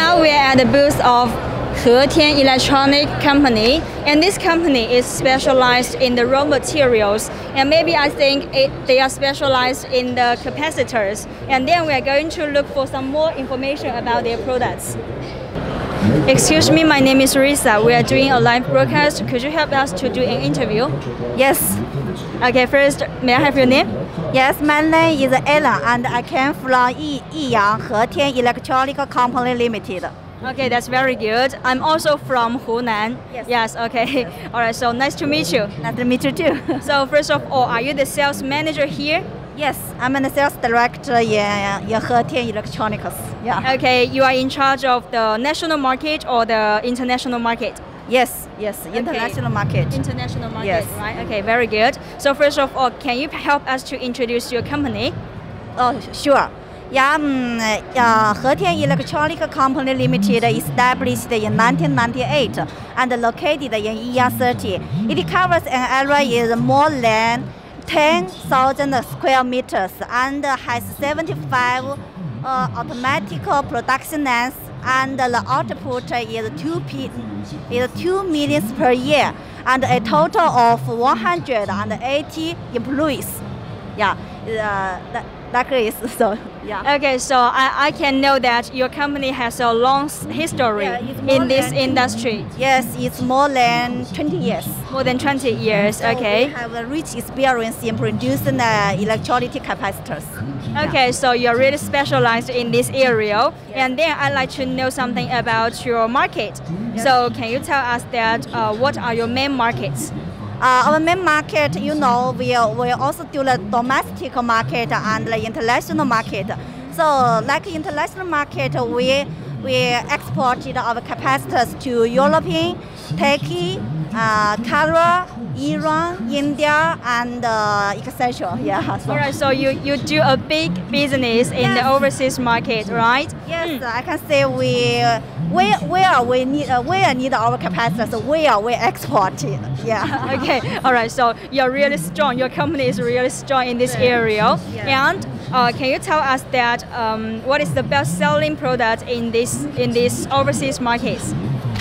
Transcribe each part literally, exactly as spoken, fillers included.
Now we are at the booth of Hetian Electronic Company, and this company is specialized in the raw materials, and maybe I think it, they are specialized in the capacitors, and then we are going to look for some more information about their products. Excuse me, my name is Risa. We are doing a live broadcast. Could you help us to do an interview? Yes. Okay, first, may I have your name? Yes, my name is Ella, and I came from Yiyang, Hetian Electronic Company Limited. Okay, that's very good. I'm also from Hunan. Yes. Yes, okay. All right, so nice to meet you. Nice to meet you too. So first of all, are you the sales manager here? Yes, I'm the sales director in, in Hetian Electronics. Yeah. Okay, you are in charge of the national market or the international market? Yes, yes, international okay. market. International market, yes. Right? Okay, very good. So first of all, can you help us to introduce your company? Oh, sure. Yeah, um, uh, Hetian Electronic Company Limited, established in nineteen ninety-eight and located in Yiyang City. It covers an area is more than ten thousand square meters and has seventy-five uh, automatic production lines, and the output is two million per year and a total of one hundred eighty employees. Yeah, uh, that, That is so. Yeah. Okay, so I, I can know that your company has a long history yeah, in this industry. Yes, it's more than twenty years. More than twenty years. So okay. We have a rich experience in producing uh, electrolytic capacitors. Okay, yeah. So you're really specialized in this area, yes. And then I'd like to know something about your market. Yes. So can you tell us that uh, what are your main markets? Uh, our main market, you know, we, we also do the domestic market and the international market. So like international market, we, we exported our capacitors to European, Turkey, uh, Korea, Iran, India, and uh, et cetera. Yeah. So. All right. So you, you do a big business in yes. the overseas market, right? Yes. Mm. I can say we where where we need uh, where need our capacitors where we export it. Yeah. Okay. All right. So you're really strong. Your company is really strong in this area. Yes. And uh, can you tell us that um, what is the best selling product in this in this overseas markets?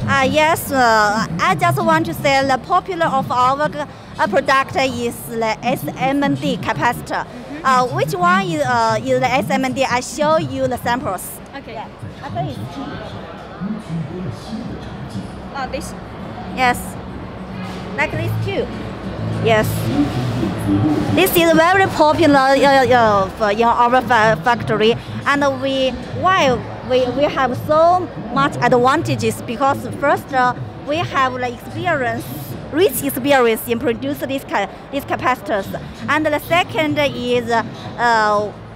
Uh, yes, uh, I just want to say the popular of our uh, product is the S M D capacitor. Mm-hmm. uh, which one is, uh, is the S M D? I show you the samples. Okay. Yeah. I think oh, this? Yes. Like this too. Yes. This is very popular uh, uh, in our factory, and we why. We, we have so much advantages because first uh, we have the experience, rich experience in producing these ca these capacitors, and the second is uh,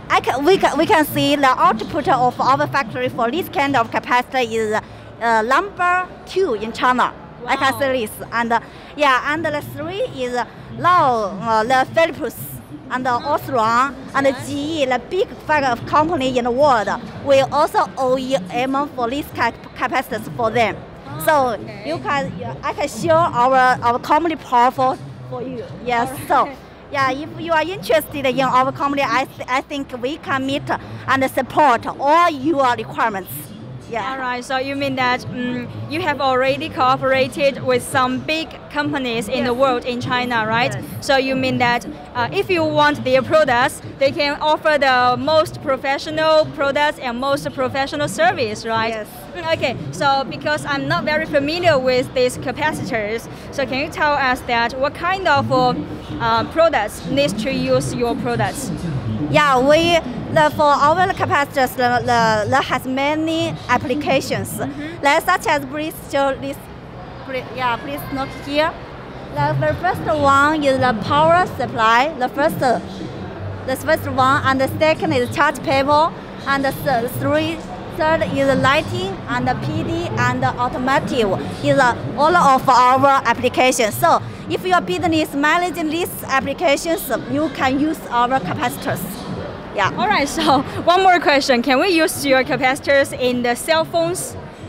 I can, we can we can see the output of our factory for this kind of capacitor is uh, number two in China. Wow. I can say this, and uh, yeah, and the three is now uh, the Philips. And uh, Osram and G E, the big company in the world, we also O E M for these capacitors for them. Oh, so okay. you can, I can show our our company profile for you. Yes. Right. So, yeah, if you are interested in our company, I th I think we can meet and support all your requirements. Yeah. All right. So you mean that um, you have already cooperated with some big companies in yes. the world in China, right? Yes. So you mean that uh, if you want their products, they can offer the most professional products and most professional service, right? Yes. Okay. So because I'm not very familiar with these capacitors, so can you tell us that what kind of uh, uh, products needs to use your products? Yeah, we. The, for our capacitors, the, the, the has many applications, mm-hmm. like, such as please show this, please, yeah, please note here. The, the first one is the power supply, the first, the first one, and the second is charge cable, and the th three, third is lighting, and the P D, and the automotive is uh, all of our applications. So if your business managing these applications, you can use our capacitors. Yeah. All right. So one more question: can we use your capacitors in the cell phones,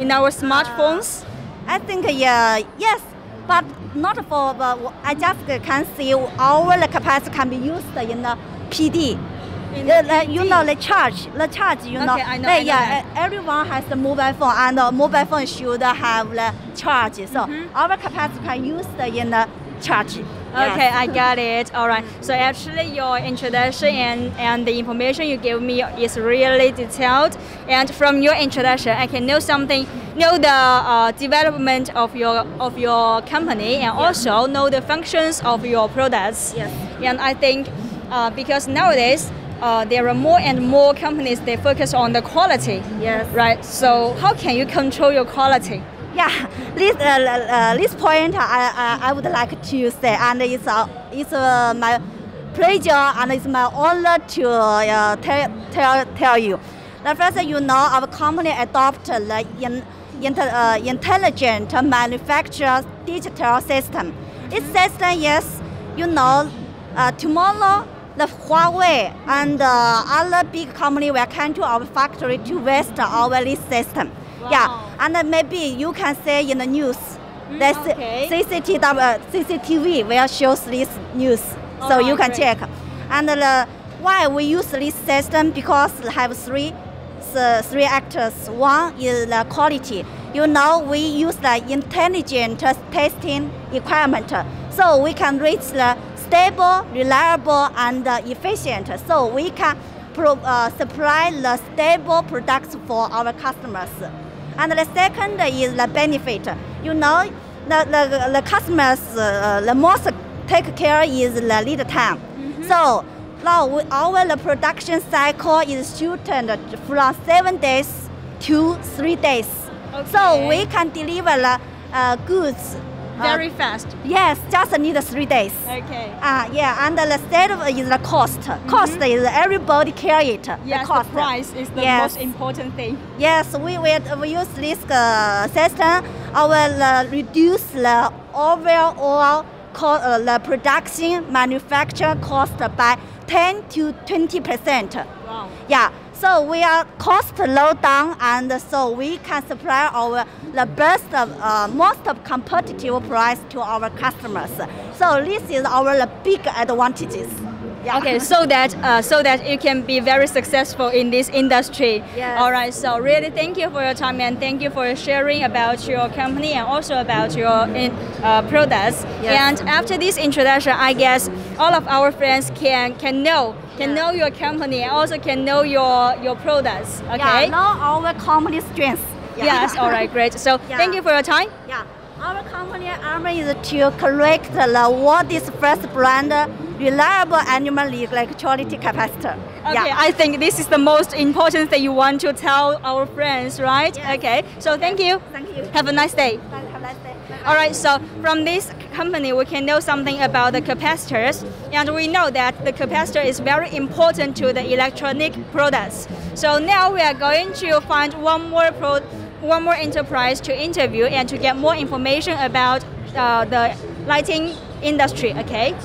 in our smartphones? Uh, I think yeah, yes, but not for. But I just can see our capacitor can be used in the P D. in uh, like, you know, the charge, the charge, you okay, know. I know, like, I know yeah, that. Everyone has the mobile phone, and the mobile phone should have the charge. So mm-hmm. our capacitor can use the in the charge. Okay, yes. I got it. All right. So actually, your introduction and, and the information you gave me is really detailed. And from your introduction, I can know something, know the uh, development of your of your company, and yes. also know the functions of your products. Yes. And I think uh, because nowadays uh, there are more and more companies they focus on the quality. Yes. Right. So how can you control your quality? Yeah, this, uh, uh, this point I, I, I would like to say, and it's, uh, it's uh, my pleasure and it's my honor to uh, tell, tell, tell you. The first, you know, our company adopted the in, inter, uh, intelligent manufacturer digital system. This system is, you know, uh, tomorrow the Huawei and uh, other big company will come to our factory to waste our this system. Wow. Yeah, and uh, maybe you can say in the news mm, that okay. C C T V will show this news, oh, so you can great. check. And uh, why we use this system? Because we have three, uh, three actors. One is the quality. You know, we use the intelligent testing equipment, so we can reach the stable, reliable, and uh, efficient. So we can pro uh, supply the stable products for our customers. And the second is the benefit. You know, the, the, the customers, uh, the most take care is the lead time. Mm-hmm. So now we, our the production cycle is shortened from seven days to three days. Okay. So we can deliver the uh, goods very uh, fast. Yes, just need three days. Okay. Uh, yeah, and the third is the cost. Mm-hmm. Cost is everybody care it. Yes, the, cost. the price is the yes. most important thing. Yes, we will we use this uh, system. I will uh, reduce the overall cost, uh, the production manufacture cost by ten to twenty percent. Wow. Yeah. So we are cost low down, and so we can supply our the best, of, uh, most of competitive price to our customers. So this is our the big advantages. Yeah. Okay, so that uh, so that you can be very successful in this industry. Yes. All right. So really, thank you for your time, and thank you for sharing about your company and also about your in, uh, products. Yes. And after this introduction, I guess all of our friends can can know. Can know your company and also can know your your products. Okay. Yeah, know our company's strengths. Yeah. Yes. All right. Great. So yeah. thank you for your time. Yeah. Our company aim is to correct the world's first brand reliable animal electrolytic capacitor. Okay. Yeah. I think this is the most important thing you want to tell our friends, right? Yes. Okay. So thank you. Thank you. Have a nice day. Have a nice day. All right, so from this company, we can know something about the capacitors, and we know that the capacitor is very important to the electronic products. So now we are going to find one more pro one more enterprise to interview and to get more information about uh, the lighting industry, okay?